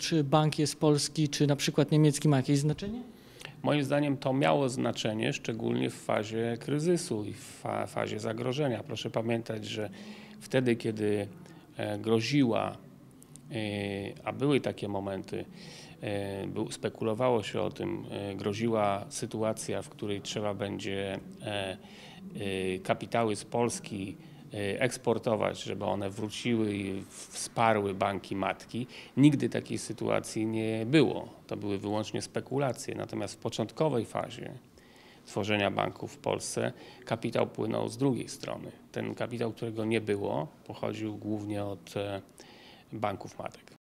Czy bank jest polski, czy na przykład niemiecki ma jakieś znaczenie? Moim zdaniem to miało znaczenie, szczególnie w fazie kryzysu i w fazie zagrożenia. Proszę pamiętać, że wtedy, kiedy groziła, a były takie momenty, spekulowało się o tym, groziła sytuacja, w której trzeba będzie kapitały z Polski eksportować, żeby one wróciły i wsparły banki matki. Nigdy takiej sytuacji nie było. To były wyłącznie spekulacje. Natomiast w początkowej fazie tworzenia banków w Polsce kapitał płynął z drugiej strony. Ten kapitał, którego nie było, pochodził głównie od banków matek.